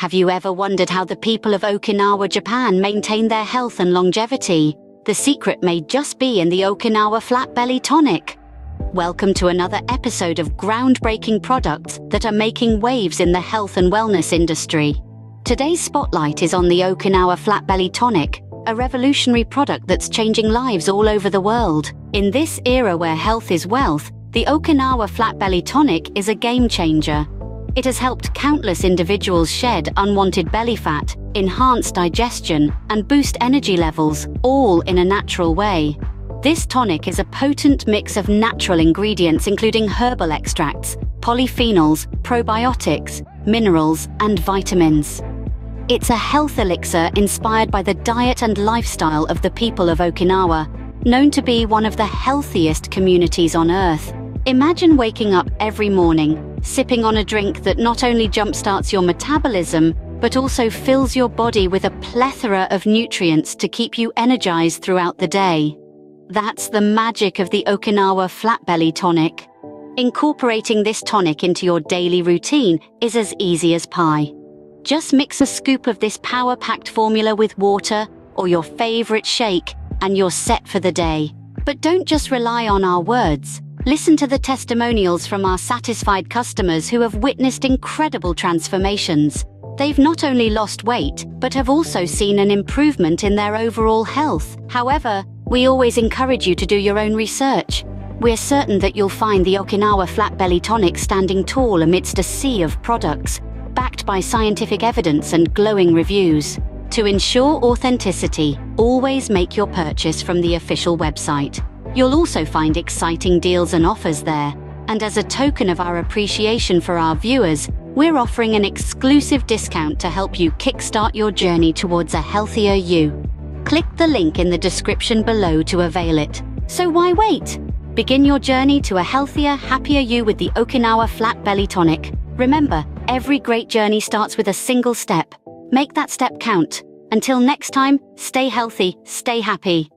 Have you ever wondered how the people of Okinawa, Japan maintain their health and longevity? The secret may just be in the Okinawa Flat Belly Tonic. Welcome to another episode of groundbreaking products that are making waves in the health and wellness industry. Today's spotlight is on the Okinawa Flat Belly Tonic, a revolutionary product that's changing lives all over the world. In this era where health is wealth, the Okinawa Flat Belly Tonic is a game changer. It has helped countless individuals shed unwanted belly fat, enhance digestion, and boost energy levels, all in a natural way. This tonic is a potent mix of natural ingredients including herbal extracts, polyphenols, probiotics, minerals, and vitamins. It's a health elixir inspired by the diet and lifestyle of the people of Okinawa, known to be one of the healthiest communities on Earth. Imagine waking up every morning, sipping on a drink that not only jumpstarts your metabolism, but also fills your body with a plethora of nutrients to keep you energized throughout the day. That's the magic of the Okinawa Flat Belly Tonic. Incorporating this tonic into your daily routine is as easy as pie. Just mix a scoop of this power-packed formula with water or your favorite shake, and you're set for the day. But don't just rely on our words. Listen to the testimonials from our satisfied customers who have witnessed incredible transformations. They've not only lost weight, but have also seen an improvement in their overall health. However, we always encourage you to do your own research. We're certain that you'll find the Okinawa Flat Belly Tonic standing tall amidst a sea of products, backed by scientific evidence and glowing reviews. To ensure authenticity, always make your purchase from the official website. You'll also find exciting deals and offers there. And as a token of our appreciation for our viewers, we're offering an exclusive discount to help you kickstart your journey towards a healthier you. Click the link in the description below to avail it. So why wait? Begin your journey to a healthier, happier you with the Okinawa Flat Belly Tonic. Remember, every great journey starts with a single step. Make that step count. Until next time, stay healthy, stay happy.